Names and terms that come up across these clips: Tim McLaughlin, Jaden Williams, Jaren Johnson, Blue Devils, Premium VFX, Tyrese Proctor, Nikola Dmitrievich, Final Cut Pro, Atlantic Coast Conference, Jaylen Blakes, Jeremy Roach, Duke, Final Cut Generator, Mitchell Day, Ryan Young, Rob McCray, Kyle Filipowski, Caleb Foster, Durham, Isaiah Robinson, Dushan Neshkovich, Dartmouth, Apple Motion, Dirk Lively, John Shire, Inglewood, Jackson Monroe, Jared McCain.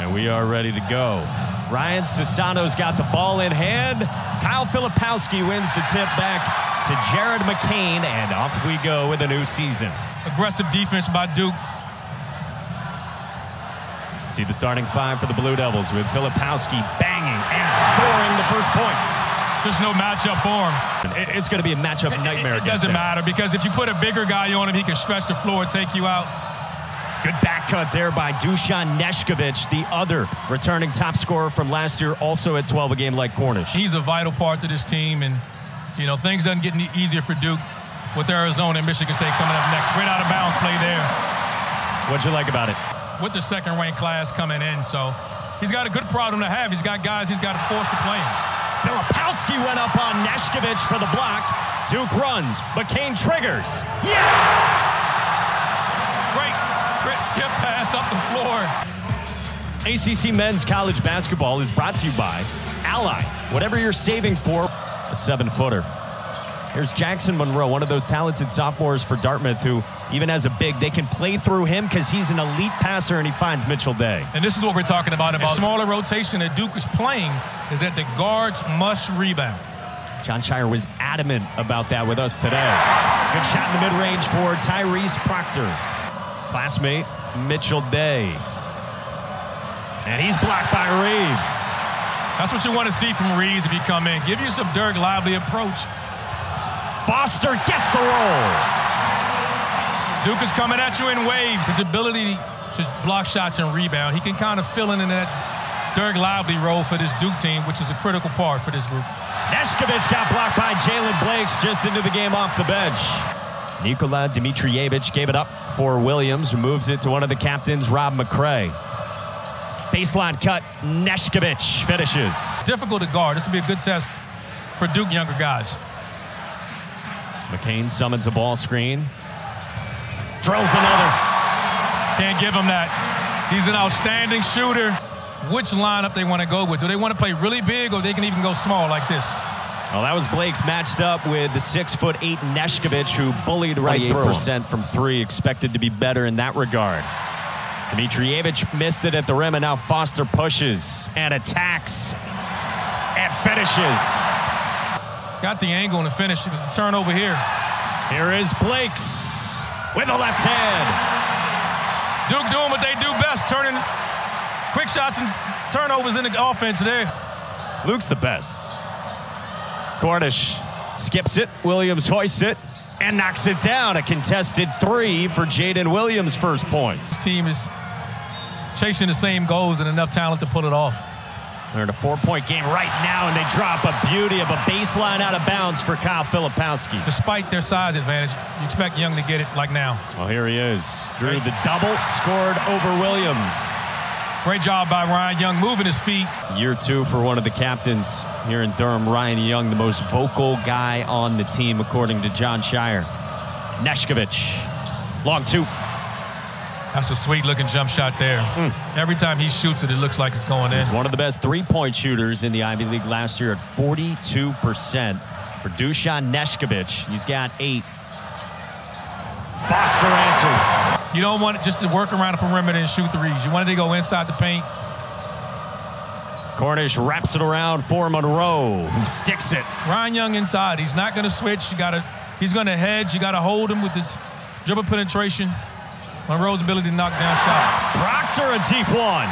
And we are ready to go. Ryan Sisano's got the ball in hand. Kyle Filipowski wins the tip back to Jared McCain, and off we go with a new season. Aggressive defense by Duke. See the starting five for the Blue Devils with Filipowski banging and scoring the first points. There's no matchup for him. It's going to be a matchup nightmare. It doesn't matter, because if you put a bigger guy on him, he can stretch the floor and take you out. Good back cut there by Dushan Neshkovich, the other returning top scorer from last year, also at 12 a game like Cornish. He's a vital part to this team, and, you know, things doesn't get any easier for Duke with Arizona and Michigan State coming up next. Great out-of-bounds play there. What'd you like about it? With the second-ranked class coming in, so he's got a good problem to have. He's got guys he's got to force to play him. Filipowski went up on Neshkovich for the block. Duke runs. McCain triggers. Yes! Skip pass up the floor. ACC Men's College Basketball is brought to you by Ally. Whatever you're saving for, a 7-footer. Here's Jackson Monroe, one of those talented sophomores for Dartmouth who, even as a big, they can play through him because he's an elite passer, and he finds Mitchell Day. And this is what we're talking about the smaller rotation that Duke is playing, is that the guards must rebound. John Shire was adamant about that with us today. Good shot in the mid-range for Tyrese Proctor. Classmate Mitchell Day, and he's blocked by Reeves. That's what you want to see from Reeves if you come in. Give you some Dirk Lively approach. Foster gets the roll. Duke is coming at you in waves. His ability to block shots and rebound, he can kind of fill in that Dirk Lively role for this Duke team, which is a critical part for this group. Neshkovich got blocked by Jaylen Blakes just into the game off the bench. Nikola Dmitrievich gave it up for Williams, who moves it to one of the captains, Rob McCray. Baseline cut, Neshkovich finishes. Difficult to guard. This will be a good test for Duke younger guys. McCain summons a ball screen. Drills another. Can't give him that. He's an outstanding shooter. Which lineup they want to go with? Do they want to play really big, or they can even go small like this? Well, that was Blakes matched up with the 6'8" Neshkovich, who bullied right through. 8% from three, expected to be better in that regard. Dmitrievich missed it at the rim, and now Foster pushes and attacks and finishes. Got the angle and the finish. It was the turnover here. Here is Blakes with the left hand. Duke doing what they do best, turning quick shots and turnovers in the offense there. Luke's the best. Cornish skips it, Williams hoists it, and knocks it down. A contested three for Jaden Williams' first points. This team is chasing the same goals and enough talent to pull it off. They're in a four-point game right now, and they drop a beauty of a baseline out of bounds for Kyle Filipowski. Despite their size advantage, you expect Young to get it like now. Well, here he is. Drew the double, scored over Williams. Great job by Ryan Young, moving his feet. Year two for one of the captains here in Durham. Ryan Young, the most vocal guy on the team, according to John Shire. Neshkovich, long two. That's a sweet-looking jump shot there. Every time he shoots it, it looks like it's going in. He's one of the best three-point shooters in the Ivy League last year at 42%. For Dushan Neshkovich, he's got 8. Foster answers. You don't want it just to work around the perimeter and shoot threes. You want it to go inside the paint. Cornish wraps it around for Monroe, who sticks it. Ryan Young inside. He's not going to switch. He's going to hedge. You got to hold him with this dribble penetration. Monroe's ability to knock down shots. Proctor, a deep one.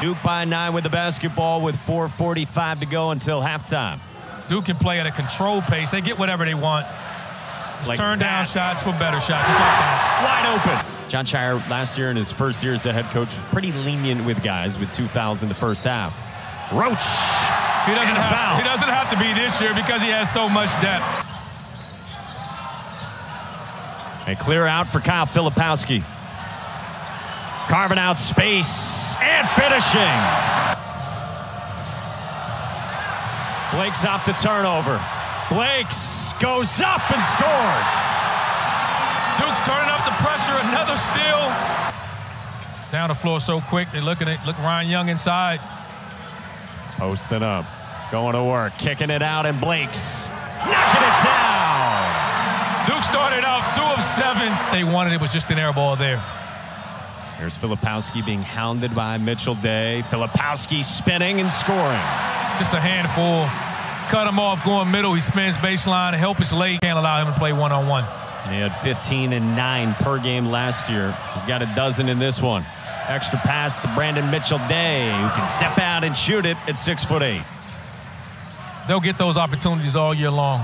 Duke by 9 with the basketball with 4:45 to go until halftime. Duke can play at a controlled pace. They get whatever they want. Like turn down shots for better shots. Wide open. John Shire last year in his first year as a head coach was pretty lenient with guys with 2 fouls in the first half. Roach. He doesn't have to be this year because he has so much depth. A clear out for Kyle Filipowski. Carving out space and finishing. Blakes off the turnover. Blakes goes up and scores. Duke's turning up the pressure. Another steal. Down the floor so quick. They look at it. Look, Ryan Young inside. Posting up. Going to work. Kicking it out, and Blakes knocking it down. Duke started out 2 of 7. They wanted it. Was just an air ball there. Here's Filipowski being hounded by Mitchell Day. Filipowski spinning and scoring. Just a handful. Cut him off going middle. He spins baseline. Help is late. Can't allow him to play one-on-one. He had 15 and 9 per game last year. He's got a dozen in this one. Extra pass to Brandon Mitchell Day, who can step out and shoot it at 6'8". They'll get those opportunities all year long.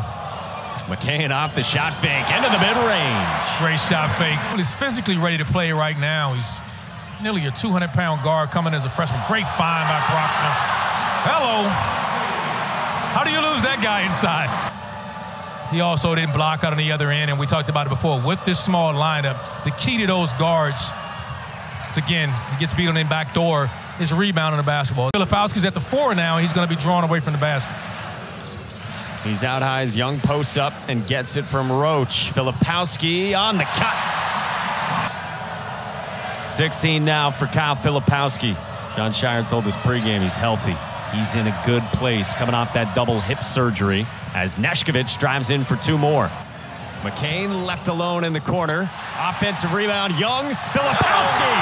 McCain off the shot fake, into the mid-range. Great shot fake. He's physically ready to play right now. He's nearly a 200-pound guard coming as a freshman. Great find by Proctor. Hello. How do you lose that guy inside? He also didn't block out on the other end, and we talked about it before. With this small lineup, the key to those guards is, again, he gets beat on the back door, is rebounding the basketball. Filipowski's at the 4 now. He's going to be drawn away from the basket. He's out high. His Young posts up and gets it from Roach. Filipowski on the cut. 16 now for Kyle Filipowski. John Shire told us pregame he's healthy. He's in a good place coming off that double hip surgery as Neshkovich drives in for 2 more. McCain left alone in the corner. Offensive rebound, Young. Filipowski!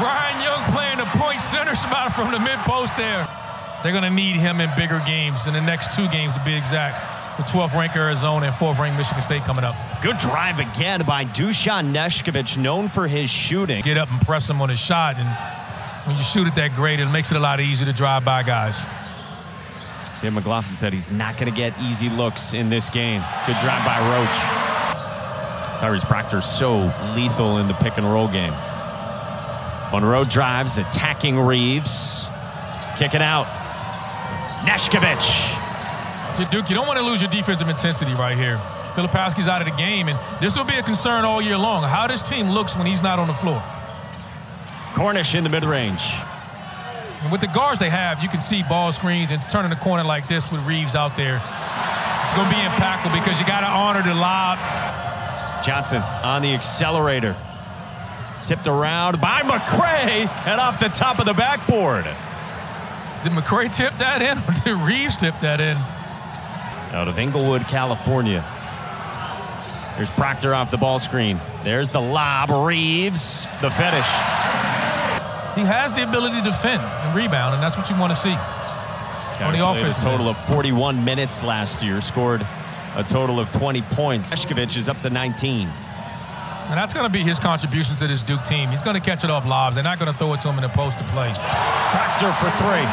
Ryan Young playing the point center spot from the mid-post there. They're going to need him in bigger games, in the next 2 games to be exact. The 12th-ranked Arizona and 4th-ranked Michigan State coming up. Good drive again by Dushan Neshkovich, known for his shooting. Get up and press him on his shot, and when you shoot it that great, it makes it a lot easier to drive by guys. Tim McLaughlin said he's not going to get easy looks in this game. Good drive by Roach. Tyrese Proctor so lethal in the pick-and-roll game. Monroe drives, attacking Reeves. Kicking out. Neshkovich. Duke, you don't want to lose your defensive intensity right here. Filipowski's out of the game, and this will be a concern all year long. How this team looks when he's not on the floor. Cornish in the mid-range. And with the guards they have, you can see ball screens and turning the corner like this with Reeves out there. It's going to be impactful because you got to honor the lob. Johnson on the accelerator. Tipped around by McCray and off the top of the backboard. Did McCray tip that in or did Reeves tip that in? Out of Inglewood, California. There's Proctor off the ball screen. There's the lob. Reeves, the finish. He has the ability to defend and rebound, and that's what you want to see on the offense. A total of 41 minutes last year, scored a total of 20 points. Neshkovich is up to 19. And that's going to be his contribution to this Duke team. He's going to catch it off lobs. They're not going to throw it to him in the post to play. Proctor for 3.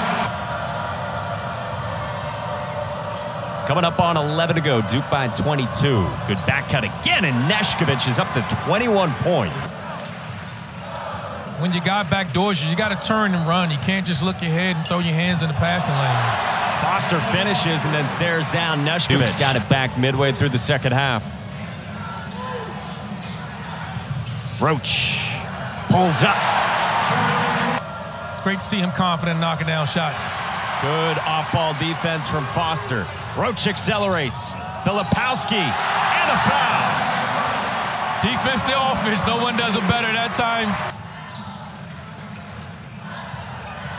Coming up on 11 to go, Duke by 22. Good back cut again, and Neshkovich is up to 21 points. When you got back doors, you got to turn and run. You can't just look your head and throw your hands in the passing lane. Foster finishes and then stares down Neshkovich. Duke's got it back midway through the second half. Roach pulls up. It's great to see him confident knocking down shots. Good off-ball defense from Foster. Roach accelerates. Filipowski and a foul. Defense to offense. No one does it better that time.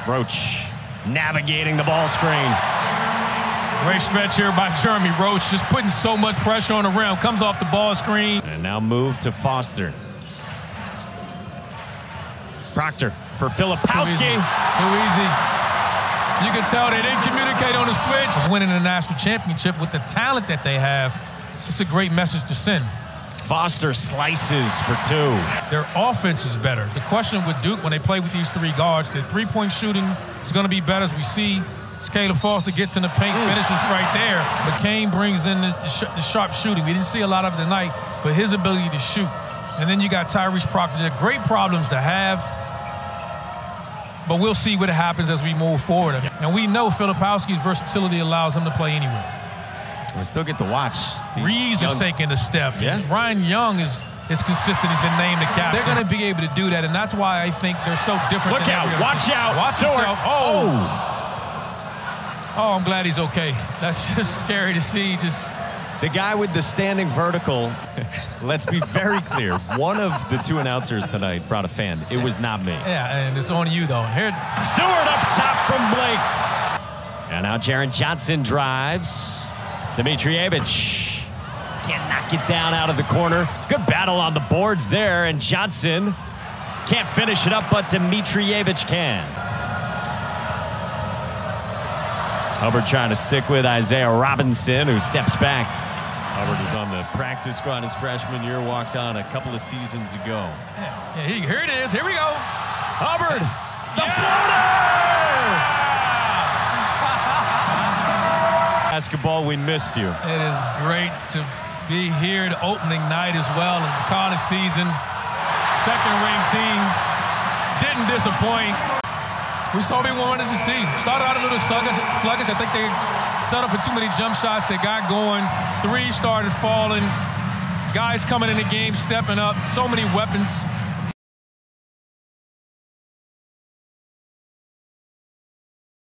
Roach navigating the ball screen. Great stretch here by Jeremy Roach, just putting so much pressure on the rim. Comes off the ball screen. And now move to Foster. Proctor for Filipowski. Too easy. You can tell they didn't communicate on the switch. Winning the national championship with the talent that they have, it's a great message to send. Foster slices for 2. Their offense is better. The question with Duke when they play with these 3 guards, their three-point shooting is going to be better. As we see, Caleb Foster gets in the paint, finishes right there. McCain brings in the sharp shooting. We didn't see a lot of it tonight, but his ability to shoot. And then you got Tyrese Proctor. They're great problems to have, but we'll see what happens as we move forward. And we know Filipowski's versatility allows him to play anywhere. We still get to watch. Reeves is taking a step. Yeah. Ryan Young is consistent. He's been named the captain. They're going to be able to do that, and that's why I think they're so different. Look out. Watch out. Watch yourself. Oh, I'm glad he's okay. That's just scary to see. Just the guy with the standing vertical. Let's be very clear. One of the 2 announcers tonight brought a fan. It was not me. Yeah, and it's on you, though. Here, Stewart up top from Blakes. And now Jaren Johnson drives. Dmitrievich Can't knock it down out of the corner. Good battle on the boards there, and Johnson can't finish it up, but Dmitrievich can. Hubbard trying to stick with Isaiah Robinson, who steps back. Hubbard is on the practice squad his freshman year, walked on a couple of seasons ago. Yeah, here it is. Here we go. Hubbard, the floater! Basketball, we missed you. It is great to be here at opening night as well in the college season. Second-ranked team didn't disappoint. We saw what we wanted to see. Started out a little sluggish. I think they settled for too many jump shots. They got going. Three started falling. Guys coming in the game, stepping up. So many weapons.